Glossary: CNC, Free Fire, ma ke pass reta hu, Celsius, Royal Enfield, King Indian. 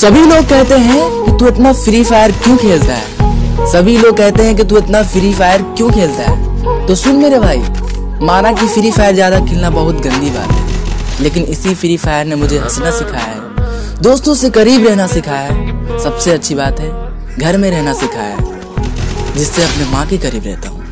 सभी लोग कहते हैं कि तू इतना फ्री फायर क्यों खेलता है, सभी लोग कहते हैं कि तू इतना फ्री फायर क्यों खेलता है। तो सुन मेरे भाई, माना कि फ्री फायर ज़्यादा खेलना बहुत गंदी बात है, लेकिन इसी फ्री फायर ने मुझे हंसना सिखाया है, दोस्तों से करीब रहना सिखाया है, सबसे अच्छी बात है घर में रहना सिखाया है, जिससे अपने माँ के करीब रहता हूँ।